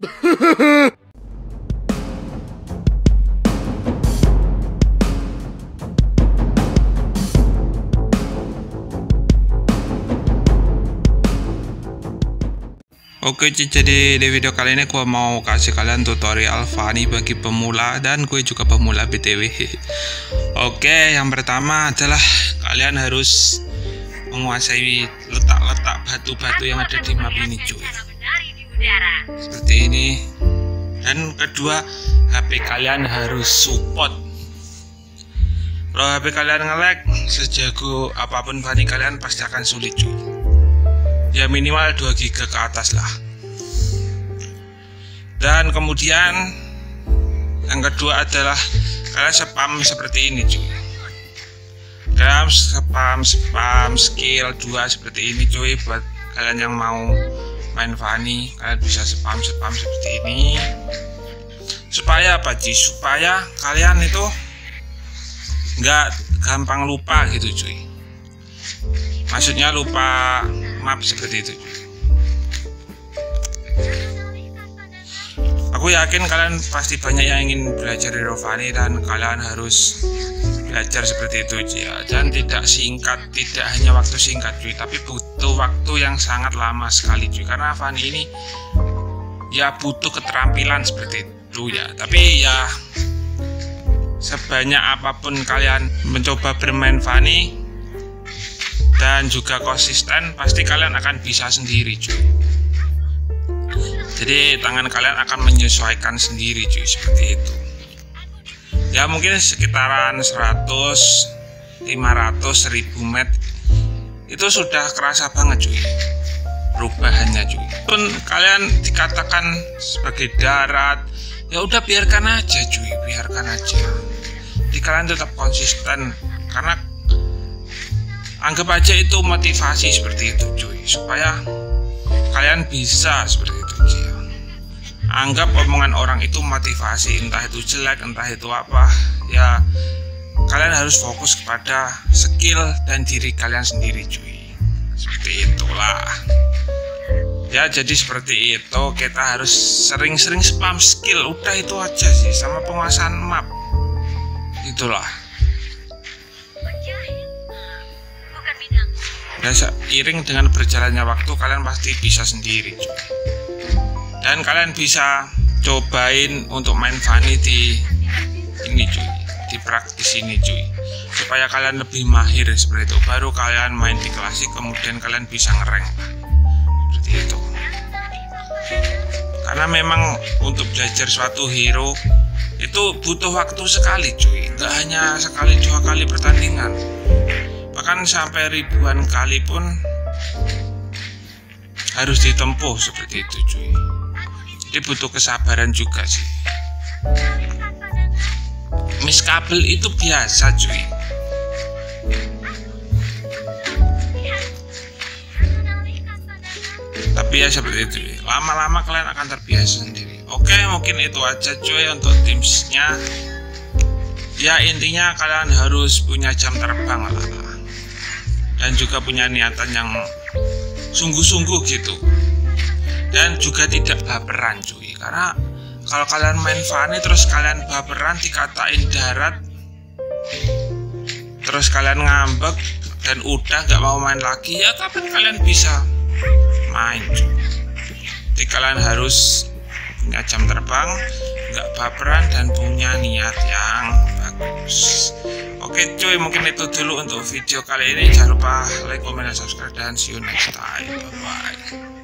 Oke, jadi di video kali ini gue mau kasih kalian tutorial Fanny bagi pemula, dan gue juga pemula BTW. Oke, yang pertama adalah kalian harus menguasai letak-letak batu-batu yang ada di map ini, cuy. Seperti ini. Dan kedua, HP kalian harus support. Kalau HP kalian nge-lag, sejago apapun Fanny kalian pasti akan sulit, cuy. Ya minimal 2 giga ke atas lah. Dan kemudian yang kedua adalah kalian spam seperti ini, cuy. Kalian spam skill 2 seperti ini, cuy. Buat kalian yang mau main Fanny, kalian bisa spam seperti ini. Supaya apa, cuy? Supaya kalian itu nggak gampang lupa gitu, cuy. Maksudnya lupa map seperti itu. Aku yakin kalian pasti banyak yang ingin belajar dari Fanny, dan kalian harus belajar seperti itu ya. Dan tidak singkat, tidak hanya waktu singkat cuy, tapi butuh waktu yang sangat lama sekali cuy. Karena Fanny ini ya butuh keterampilan seperti itu ya. Tapi ya sebanyak apapun kalian mencoba bermain Fanny dan juga konsisten, pasti kalian akan bisa sendiri cuy. Jadi tangan kalian akan menyesuaikan sendiri cuy, seperti itu. Ya mungkin sekitaran 100, 500, 1000 met itu sudah kerasa banget cuy perubahannya cuy. Pun kalian dikatakan sebagai darat, ya udah biarkan aja cuy, biarkan aja. Jadi kalian tetap konsisten, karena anggap aja itu motivasi seperti itu cuy, supaya kalian bisa seperti itu cuy. Anggap omongan orang itu motivasi, entah itu jelek, entah itu apa. Ya kalian harus fokus kepada skill dan diri kalian sendiri cuy. Seperti itulah. Ya jadi seperti itu, kita harus sering-sering spam skill. Udah itu aja sih, sama penguasaan map. Itulah. Dan seiring dengan berjalannya waktu, kalian pasti bisa sendiri cuy. Dan kalian bisa cobain untuk main Fanny di ini cuy, di praktis ini cuy, supaya kalian lebih mahir seperti itu. Baru kalian main di klasik, kemudian kalian bisa ngerank seperti itu. Karena memang untuk belajar suatu hero itu butuh waktu sekali cuy, nggak hanya sekali dua kali pertandingan, bahkan sampai ribuan kali pun harus ditempuh seperti itu cuy. Jadi butuh kesabaran juga sih. Miskabel itu biasa cuy. Tapi ya seperti itu, lama-lama kalian akan terbiasa sendiri. Oke, mungkin itu aja cuy untuk tipsnya. Ya intinya kalian harus punya jam terbang lah, dan juga punya niatan yang sungguh-sungguh gitu, dan juga tidak baperan cuy. Karena kalau kalian main Fanny terus kalian baperan, dikatain darat, terus kalian ngambek dan udah gak mau main lagi, ya tapi kalian bisa main cuy. Jadi kalian harus punya jam terbang, gak baperan, dan punya niat yang bagus. Oke cuy, mungkin itu dulu untuk video kali ini. Jangan lupa like, comment, dan subscribe, dan see you next time. Bye bye.